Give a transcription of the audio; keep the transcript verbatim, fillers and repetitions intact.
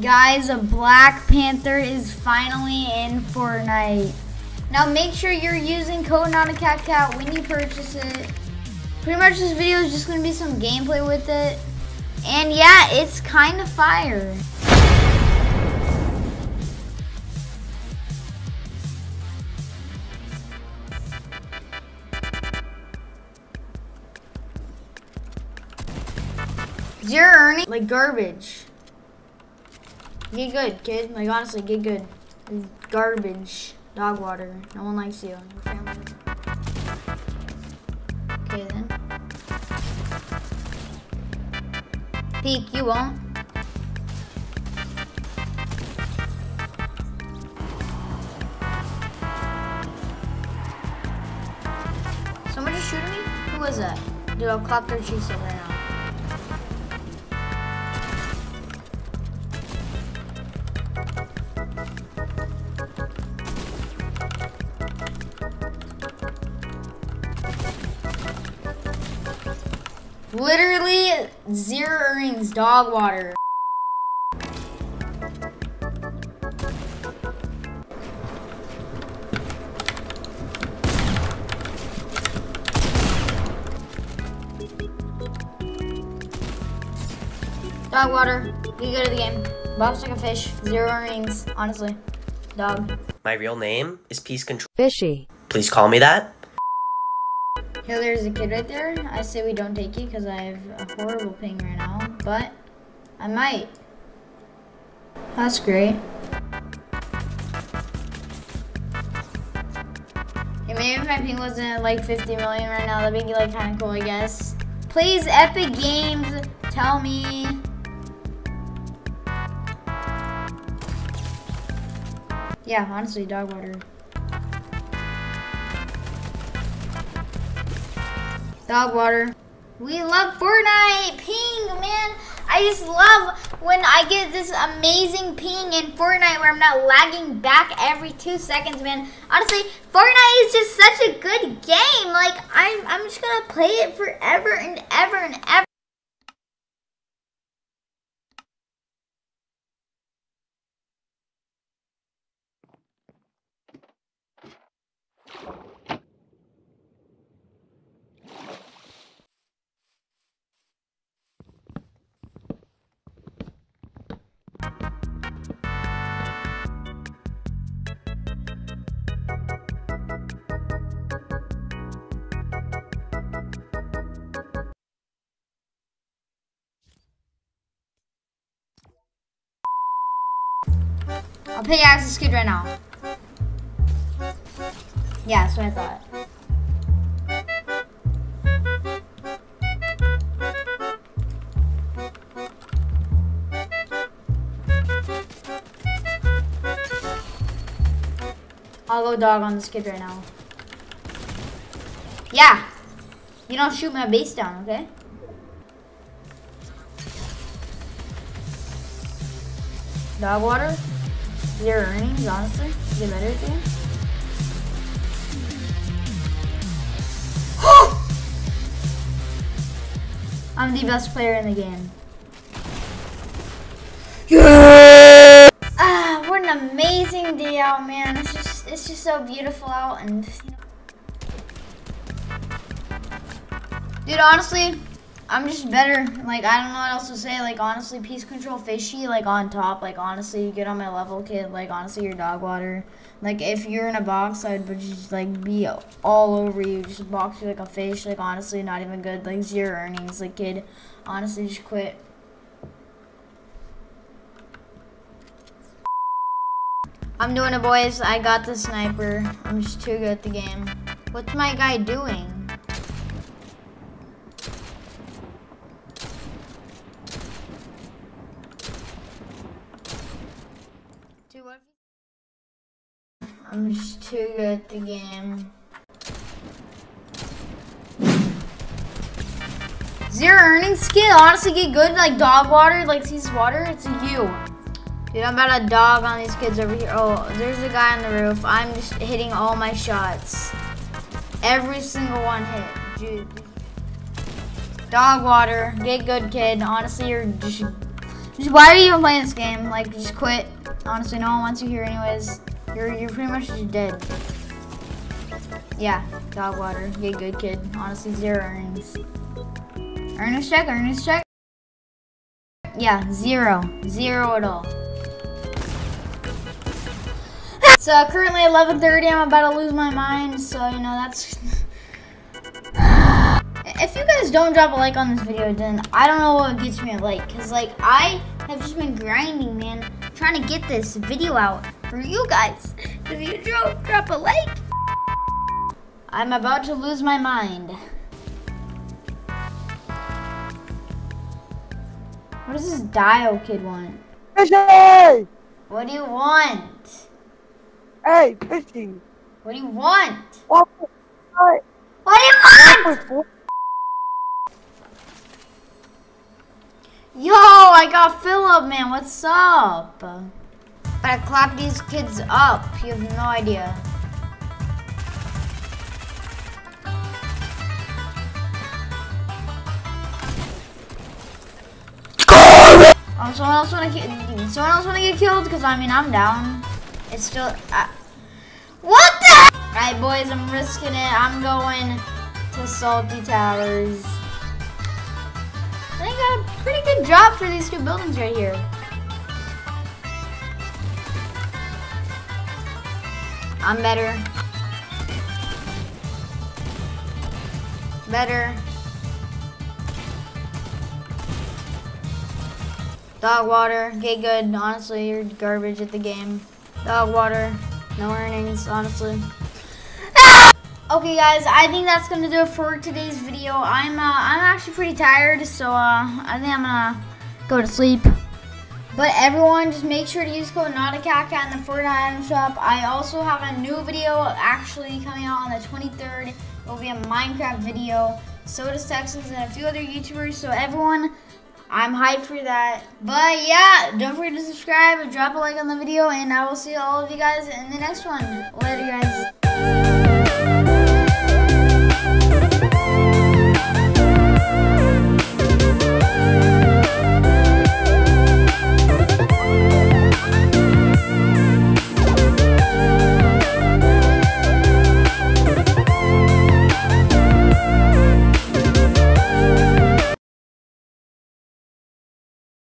Guys, a Black Panther is finally in Fortnite. Now make sure you're using code NotaCatCat when you purchase it. Pretty much this video is just gonna be some gameplay with it. And yeah, it's kind of fire. You're earning like garbage. Get good, kid. Like honestly, get good. It's garbage. Dog water. No one likes you. Okay then. Peek, you won't. Somebody shooting me? Who was that? Dude, I'll clap their cheeks up right now. Literally zero earnings, dog water. Dog water, we go to the game. Bob's like a fish, zero earnings, honestly. Dog. My real name is Peace Control. Fishy. Please call me that. Here, there's a kid right there. I say we don't take you because I have a horrible ping right now, but I might. That's great. Okay, maybe if my ping wasn't at like fifty million right now, that'd be like kind of cool, I guess. Please, Epic Games, tell me. Yeah, honestly, dog water. Dog water. We love Fortnite ping, man. I just love when I get this amazing ping in Fortnite where I'm not lagging back every two seconds, man. Honestly, Fortnite is just such a good game. Like I'm, I'm just gonna play it forever and ever and ever. I'll pickaxe this kid right now. Yeah, that's what I thought. I'll go dog on this kid right now. Yeah. You don't shoot my base down, okay? Dog water? Your earnings, honestly, get better at you. I'm the best player in the game. Yeah! Ah, what an amazing day out, man! It's just, it's just so beautiful out, and you know. Dude, honestly, I'm just better. Like, I don't know what else to say. Like, honestly, Peace Control Fishy, like, on top. Like, honestly, you get on my level, kid. Like, honestly, your dog water. Like, if you're in a box, I'd just, like, be all over you. Just box you like a fish. Like, honestly, not even good. Like, zero earnings. Like, kid, honestly, just quit. I'm doing it, boys. I got the sniper. I'm just too good at the game. What's my guy doing? I'm just too good at the game. Zero earnings skill. Honestly, get good. Like dog water, like seas water. It's a you. Dude, I'm about to dog on these kids over here. Oh, there's a guy on the roof. I'm just hitting all my shots. Every single one hit. Dude. Dog water. Get good, kid. Honestly, you're just Just, why are you even playing this game? Like, just quit. Honestly, no one wants you here anyways. You're you're pretty much just dead. Yeah, dog water. Get good, kid. Honestly, zero earnings. Earnings check, earnings check. Yeah, zero. Zero at all. So currently eleven thirty, I'm about to lose my mind, so you know, that's... If you guys don't drop a like on this video, then I don't know what gets me a like, because like, I have just been grinding, man, trying to get this video out for you guys. If you drop, drop a like, I'm about to lose my mind. What does this Dial kid want? Fishing! What do you want? Hey, fishing. What do you want? What, what? What do you want? Yo, I got Philip, man. What's up? But I clapped these kids up. You have no idea. Oh, someone else wanna get someone else wanna get killed? Cause I mean I'm down. It's still uh, what the? Alright, boys, I'm risking it. I'm going to Salty Towers. I think I got a pretty good job for these two buildings right here. I'm better. Better. Dog water, get good. Honestly, you're garbage at the game. Dog water, no earnings, honestly. Okay, guys, I think that's gonna do it for today's video. I'm uh, I'm actually pretty tired, so uh, I think I'm gonna go to sleep. But everyone, just make sure to use code NAUTICACA in the Fortnite item shop. I also have a new video actually coming out on the twenty-third. It will be a Minecraft video. So does Texans and a few other YouTubers. So everyone, I'm hyped for that. But yeah, don't forget to subscribe and drop a like on the video, and I will see all of you guys in the next one. Later, guys.